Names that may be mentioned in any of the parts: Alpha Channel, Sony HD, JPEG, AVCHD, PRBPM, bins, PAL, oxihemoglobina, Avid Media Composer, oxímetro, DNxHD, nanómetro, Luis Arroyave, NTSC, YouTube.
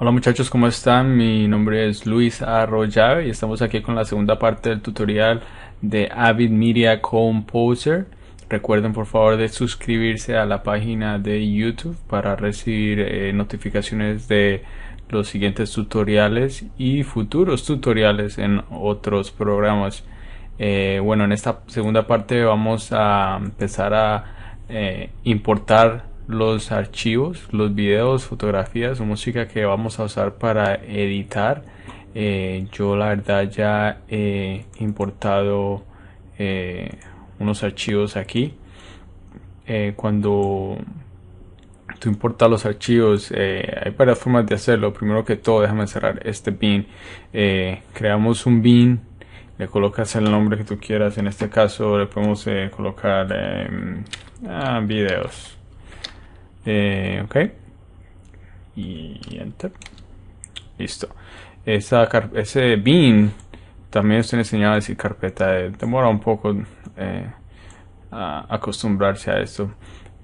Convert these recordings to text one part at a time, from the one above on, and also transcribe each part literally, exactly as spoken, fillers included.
Hola muchachos, ¿cómo están? Mi nombre es Luis Arroyave y estamos aquí con la segunda parte del tutorial de Avid Media Composer. Recuerden por favor de suscribirse a la página de YouTube para recibir eh, notificaciones de los siguientes tutoriales y futuros tutoriales en otros programas. Eh, bueno, en esta segunda parte vamos a empezar a eh, importar los archivos, los videos, fotografías o música que vamos a usar para editar. Eh, yo la verdad ya he importado eh, unos archivos aquí. Eh, cuando tú importas los archivos eh, hay varias formas de hacerlo. Primero que todo, déjame cerrar este bin. Eh, creamos un bin, le colocas el nombre que tú quieras. En este caso le podemos eh, colocar eh, ah, videos. Eh, ok, y enter. Listo. Esa ese bin también estoy enseñado a decir carpeta. Eh, demora un poco eh, a acostumbrarse a esto,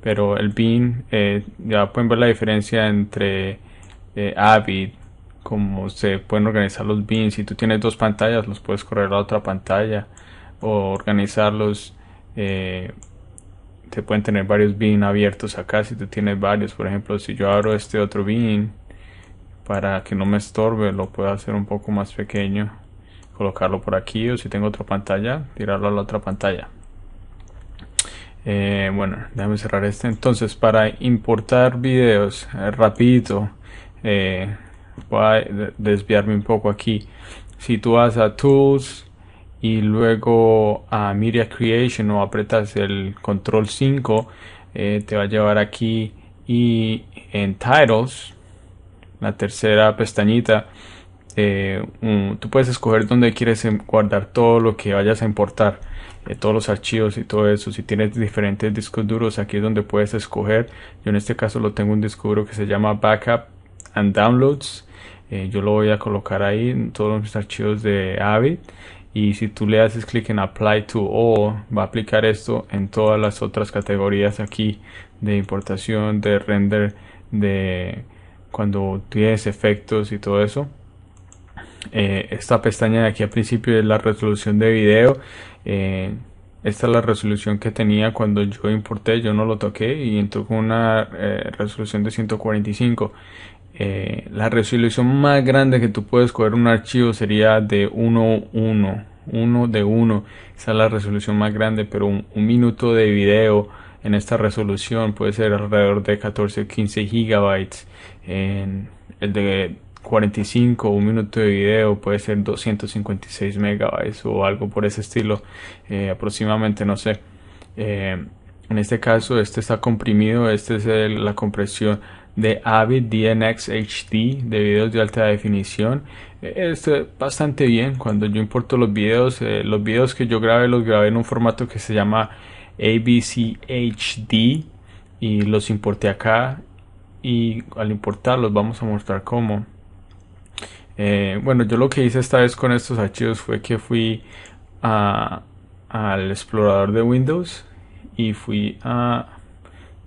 pero el bin eh, ya pueden ver la diferencia entre eh, Avid, como se pueden organizar los bins. Si tú tienes dos pantallas, los puedes correr a la otra pantalla o organizarlos. eh, Se pueden tener varios bins abiertos acá si tú tienes varios. Por ejemplo, si yo abro este otro bin, para que no me estorbe, lo puedo hacer un poco más pequeño, colocarlo por aquí, o si tengo otra pantalla, tirarlo a la otra pantalla. Eh, bueno, déjame cerrar este. Entonces, para importar videos, eh, rapidito, eh, voy a desviarme un poco aquí. Si tú vas a Tools y luego a Media Creation o apretas el control cinco, eh, te va a llevar aquí, y en Titles, la tercera pestañita, eh, un, tú puedes escoger dónde quieres guardar todo lo que vayas a importar, eh, todos los archivos y todo eso. Si tienes diferentes discos duros, aquí es donde puedes escoger. Yo en este caso lo tengo un disco duro que se llama Backup and Downloads. Eh, yo lo voy a colocar ahí en todos mis archivos de Avid. Y si tú le haces clic en Apply to All, va a aplicar esto en todas las otras categorías aquí de importación, de render, de cuando tienes efectos y todo eso. Eh, esta pestaña de aquí al principio es la resolución de video. Eh, esta es la resolución que tenía cuando yo importé, yo no lo toqué y entró con una eh, resolución de ciento cuarenta y cinco. Eh, la resolución más grande que tú puedes coger un archivo sería de uno uno, uno de uno. Esa es la resolución más grande, pero un, un minuto de video en esta resolución puede ser alrededor de catorce o quince gigabytes. En el de cuarenta y cinco, un minuto de video puede ser doscientos cincuenta y seis megabytes o algo por ese estilo, eh, aproximadamente, no sé. Eh, en este caso, este está comprimido. Este es el, la compresión de Avid D N X H D de videos de alta definición. Esto es bastante bien. Cuando yo importo los videos, eh, los videos que yo grabé los grabé en un formato que se llama A V C H D y los importé acá, y al importarlos vamos a mostrar cómo. Eh, bueno, yo lo que hice esta vez con estos archivos fue que fui a, al explorador de Windows y fui a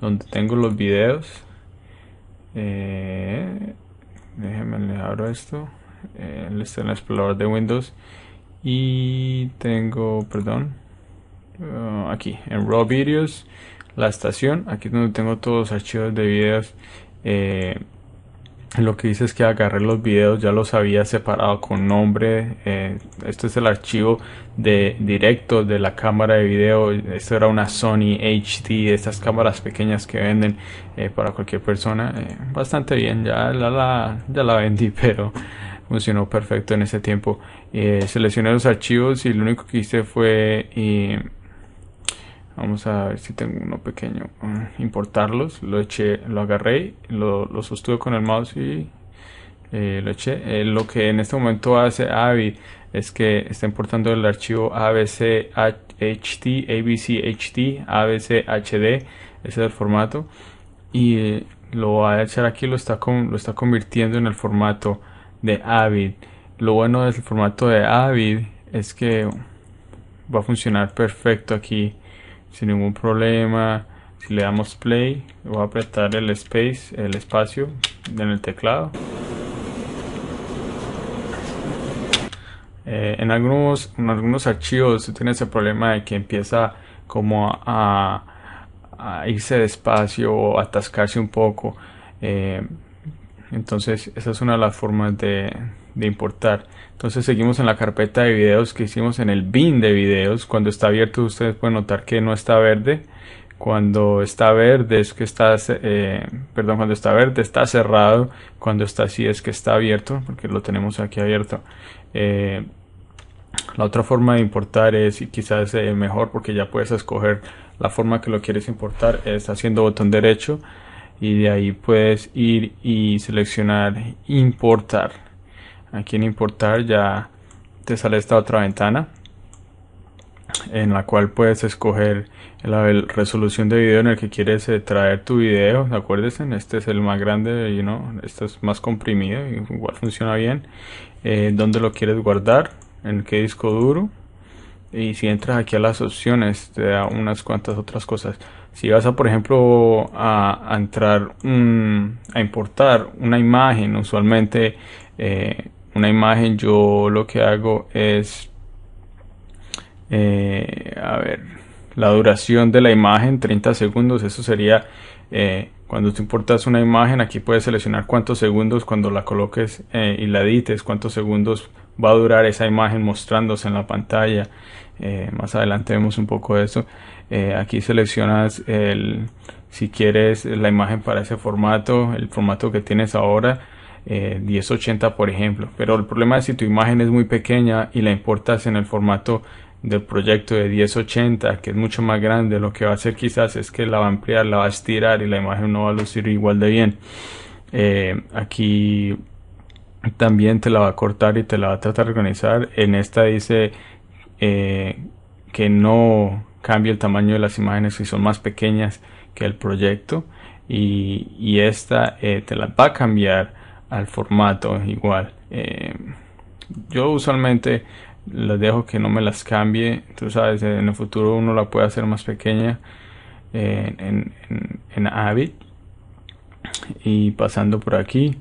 donde tengo los videos. Eh, déjenme le abro esto. Eh, está en el explorador de Windows y tengo, perdón, uh, aquí en Raw Videos, la estación. Aquí es donde tengo todos los archivos de videos. Eh, lo que hice es que agarré los videos, ya los había separado con nombre. Eh, este es el archivo de directo de la cámara de video. Esto era una Sony H D, estas cámaras pequeñas que venden eh, para cualquier persona. Eh, bastante bien, ya la, la, ya la vendí, pero funcionó perfecto en ese tiempo. Eh, seleccioné los archivos y lo único que hice fue, eh, vamos a ver si tengo uno pequeño, importarlos. Lo eché, lo agarré, lo, lo sostuve con el mouse y eh, lo eché. Eh, lo que en este momento hace Avid es que está importando el archivo A V C H D, A V C H D, A V C H D, ese es el formato, y eh, lo voy a echar aquí. Lo está, con, lo está convirtiendo en el formato de Avid. Lo bueno del formato de Avid es que va a funcionar perfecto aquí, sin ningún problema. Si le damos play, voy a apretar el space, el espacio en el teclado, Eh, en, algunos, en algunos archivos se tiene ese problema de que empieza como a, a irse despacio o atascarse un poco. Eh, entonces esa es una de las formas de, de importar. Entonces seguimos en la carpeta de videos que hicimos en el bin de videos. Cuando está abierto ustedes pueden notar que no está verde. Cuando está verde es que está eh, perdón, cuando está verde está cerrado, cuando está así es que está abierto, porque lo tenemos aquí abierto. Eh, la otra forma de importar es, y quizás eh, mejor porque ya puedes escoger la forma que lo quieres importar, es haciendo botón derecho y de ahí puedes ir y seleccionar importar. Aquí en importar ya te sale esta otra ventana en la cual puedes escoger la resolución de video en el que quieres eh, traer tu video. Acuérdense, este es el más grande, you know, este es más comprimido, igual funciona bien. Eh, donde lo quieres guardar, en qué disco duro, y si entras aquí a las opciones te da unas cuantas otras cosas. Si vas a, por ejemplo, a, a entrar un, a importar una imagen, usualmente eh, una imagen, yo lo que hago es Eh, a ver, la duración de la imagen, treinta segundos. Eso sería eh, cuando tú importas una imagen. Aquí puedes seleccionar cuántos segundos cuando la coloques eh, y la edites, cuántos segundos va a durar esa imagen mostrándose en la pantalla. Eh, más adelante vemos un poco de eso. Eh, aquí seleccionas el, si quieres la imagen para ese formato, el formato que tienes ahora, eh, diez ochenta por ejemplo. Pero el problema es si tu imagen es muy pequeña y la importas en el formato del proyecto de diez ochenta, que es mucho más grande, lo que va a hacer quizás es que la va a ampliar, la va a estirar y la imagen no va a lucir igual de bien. Eh, aquí también te la va a cortar y te la va a tratar de organizar. En esta dice eh, que no cambie el tamaño de las imágenes si son más pequeñas que el proyecto, y, y esta eh, te la va a cambiar al formato igual. Eh, yo usualmente las dejo que no me las cambie. Tú sabes, en el futuro uno la puede hacer más pequeña en, en, en, en Avid. Y pasando por aquí,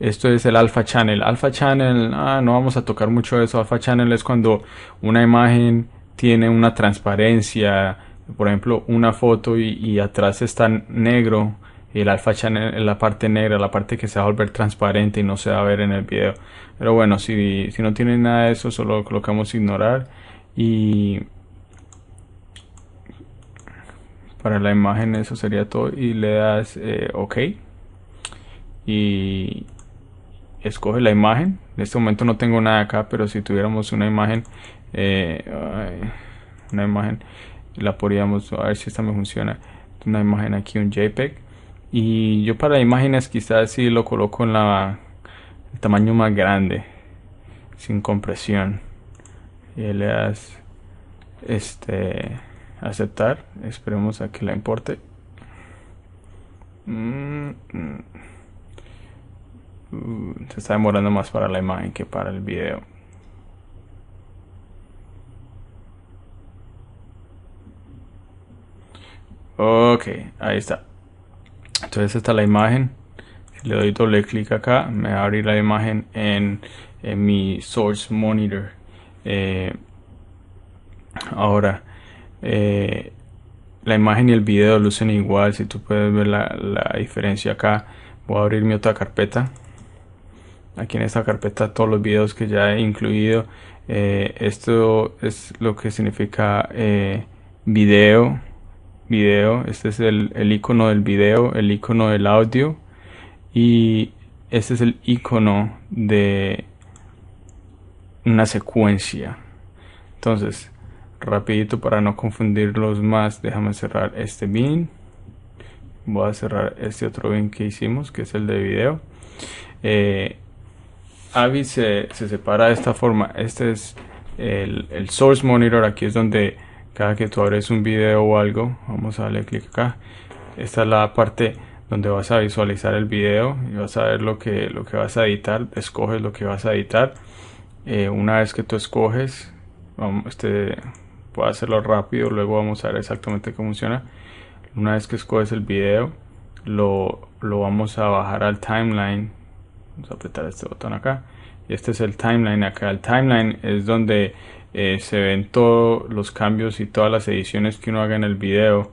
esto es el Alpha Channel. Alpha Channel, ah, no vamos a tocar mucho eso. Alpha Channel es cuando una imagen tiene una transparencia, por ejemplo una foto y, y atrás está negro. El alfa channel es la parte negra, la parte que se va a volver transparente y no se va a ver en el video. Pero bueno, si, si no tiene nada de eso, solo colocamos ignorar. Y para la imagen eso sería todo. Y le das eh, OK. Y escoge la imagen. En este momento no tengo nada acá, pero si tuviéramos una imagen, eh, ay, una imagen, la podríamos, a ver si esta me funciona. Una imagen aquí, un JPEG. Y yo para imágenes quizás si sí lo coloco en la, el tamaño más grande, sin compresión. Y le das este, aceptar. Esperemos a que la importe. Mm, mm. Uh, se está demorando más para la imagen que para el video. Ok, ahí está. Entonces esta es la imagen. Si le doy doble clic acá, me va a abrir la imagen en, en mi source monitor. Eh, ahora, eh, la imagen y el video lucen igual. Si tú puedes ver la, la diferencia acá, voy a abrir mi otra carpeta. Aquí en esta carpeta todos los videos que ya he incluido. Eh, esto es lo que significa eh, video. Video, este es el, el icono del video, el icono del audio, y este es el icono de una secuencia. Entonces, rapidito para no confundirlos más, déjame cerrar este bin. Voy a cerrar este otro bin que hicimos, que es el de video. Eh, Avid se, se separa de esta forma. Este es el, el source monitor. Aquí es donde cada que tú abres un video o algo, vamos a darle clic acá. Esta es la parte donde vas a visualizar el video y vas a ver lo que, lo que vas a editar. Escoges lo que vas a editar. Eh, una vez que tú escoges, vamos, este, puedo hacerlo rápido, luego vamos a ver exactamente cómo funciona. Una vez que escoges el video, lo, lo vamos a bajar al timeline. Vamos a apretar este botón acá y este es el timeline. Acá el timeline es donde eh, se ven todos los cambios y todas las ediciones que uno haga en el video,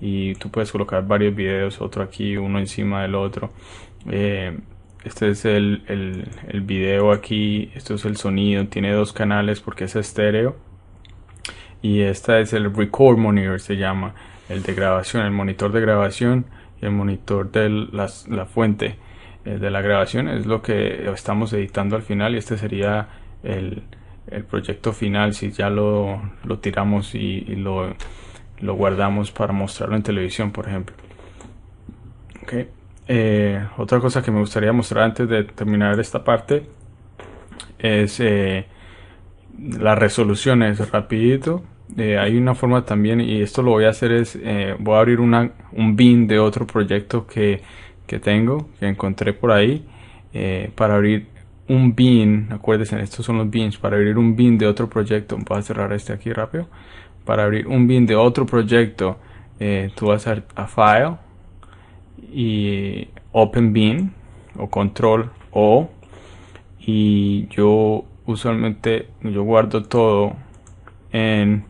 y tú puedes colocar varios videos, otro aquí, uno encima del otro. Eh, este es el, el, el video aquí, esto es el sonido, tiene dos canales porque es estéreo, y esta es el record monitor, se llama el de grabación, el monitor de grabación, y el monitor de la, la fuente eh, de la grabación es lo que estamos editando al final, y este sería el, el proyecto final si ya lo, lo tiramos y, y lo lo guardamos para mostrarlo en televisión, por ejemplo. Okay. Eh, otra cosa que me gustaría mostrar antes de terminar esta parte es eh, las resoluciones rapidito. Eh, hay una forma también, y esto lo voy a hacer, es eh, voy a abrir una, un bin de otro proyecto que, que tengo, que encontré por ahí. Eh, para abrir un bin, acuérdense, estos son los bins, para abrir un bin de otro proyecto, voy a cerrar este aquí rápido. Para abrir un bin de otro proyecto, eh, tú vas a, a File y Open Bin o Control O, y yo usualmente yo guardo todo en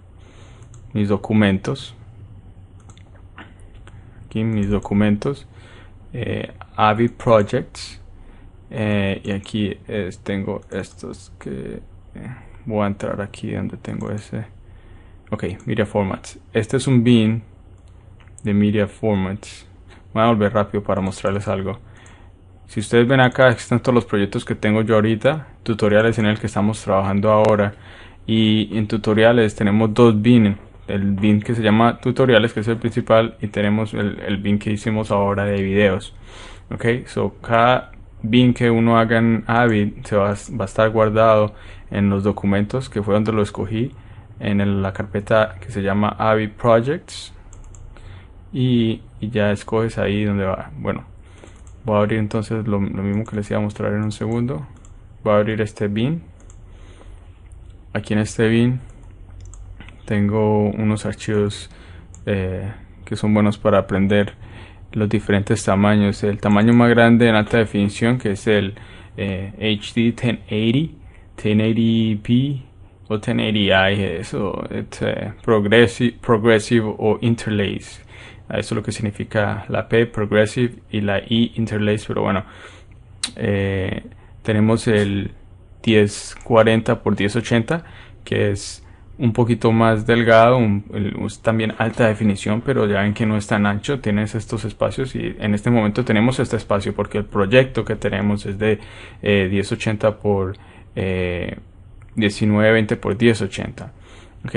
mis documentos, aquí mis documentos, eh, Avid Projects, eh, y aquí es, tengo estos que eh, voy a entrar aquí donde tengo ese. Ok, Media Formats. Este es un bin de Media Formats. Voy a volver rápido para mostrarles algo. Si ustedes ven acá, están todos los proyectos que tengo yo ahorita. Tutoriales en el que estamos trabajando ahora. Y en tutoriales tenemos dos bins. El bin que se llama tutoriales, que es el principal. Y tenemos el, el bin que hicimos ahora de videos. Ok, so cada bin que uno haga en Avid se va, va a estar guardado en los documentos, que fue donde lo escogí, en la carpeta que se llama Avid Projects, y, y ya escoges ahí donde va. Bueno, voy a abrir entonces lo, lo mismo que les iba a mostrar en un segundo. Voy a abrir este bin. Aquí en este bin tengo unos archivos eh, que son buenos para aprender los diferentes tamaños. El tamaño más grande en alta definición, que es el eh, H D mil ochenta, mil ochenta p o mil ochenta i, eso es eh, progressive, progressive o interlace. Eso es lo que significa la P, progressive, y la I, interlace. Pero bueno, eh, tenemos el mil cuarenta por mil ochenta, que es un poquito más delgado, un, el, es también alta definición, pero ya ven que no es tan ancho, tienes estos espacios, y en este momento tenemos este espacio porque el proyecto que tenemos es de eh, mil ochenta por eh, mil novecientos veinte por mil ochenta. Ok,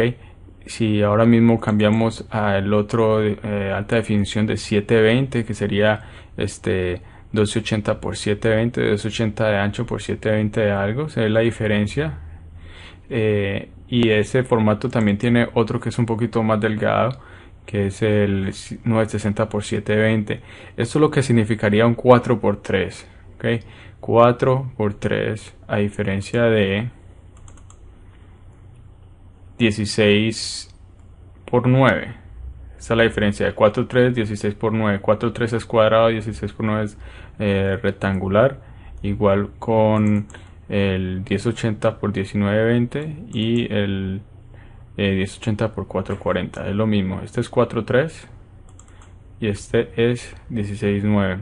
si ahora mismo cambiamos al otro eh, alta definición de setecientos veinte, que sería este mil doscientos ochenta por setecientos veinte, mil doscientos ochenta de ancho por setecientos veinte de algo, se ve la diferencia. Eh, y ese formato también tiene otro que es un poquito más delgado, que es el novecientos sesenta por setecientos veinte. Esto es lo que significaría un cuatro por tres. Ok, cuatro por tres, a diferencia de dieciséis por nueve. Esta es la diferencia de cuatro por tres, dieciséis por nueve. cuatro por tres es cuadrado, dieciséis por nueve es eh, rectangular. Igual con el mil ochenta por mil novecientos veinte y el eh, mil ochenta por cuatrocientos cuarenta. Es lo mismo. Este es cuatro por tres y este es dieciséis por nueve.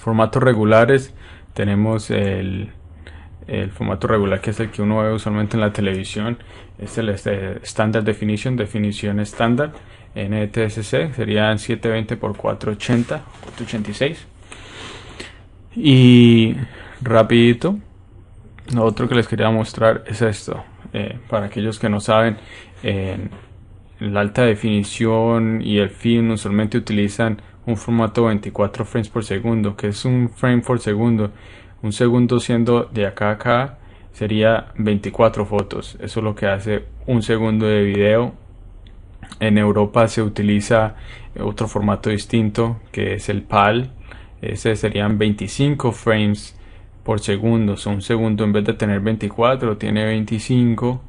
Formatos regulares. Tenemos el... el formato regular, que es el que uno ve usualmente en la televisión, es el este, Standard Definition, definición estándar. N T S C serían setecientos veinte por cuatrocientos ochenta, ochocientos ochenta y seis. Y rapidito, lo otro que les quería mostrar es esto. Eh, para aquellos que no saben, eh, la alta definición y el film usualmente utilizan un formato veinticuatro frames por segundo, que es un frame por segundo. Un segundo siendo de acá a acá sería veinticuatro fotos. Eso es lo que hace un segundo de video. En Europa se utiliza otro formato distinto, que es el P A L. Ese serían veinticinco frames por segundo. O sea, un segundo, en vez de tener veinticuatro, tiene veinticinco.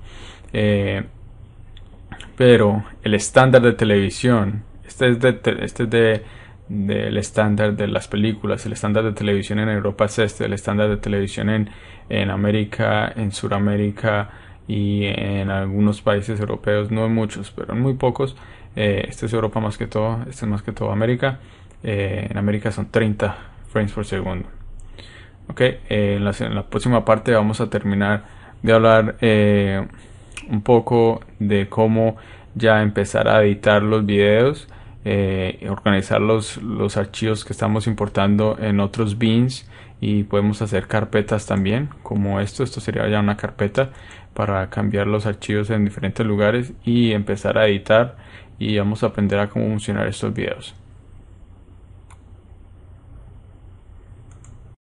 Eh, pero el estándar de televisión, este es de, este es de del estándar de las películas. El estándar de televisión en Europa es este, el estándar de televisión en, en América, en Sudamérica y en algunos países europeos, no en muchos, pero en muy pocos. Eh, este es Europa más que todo, este es más que todo América. Eh, en América son treinta frames por segundo. Ok, eh, en, la, en la próxima parte vamos a terminar de hablar eh, un poco de cómo ya empezar a editar los videos, eh, organizar los, los archivos que estamos importando en otros bins, y podemos hacer carpetas también como esto. Esto sería ya una carpeta para cambiar los archivos en diferentes lugares y empezar a editar, y vamos a aprender a cómo funcionar estos videos.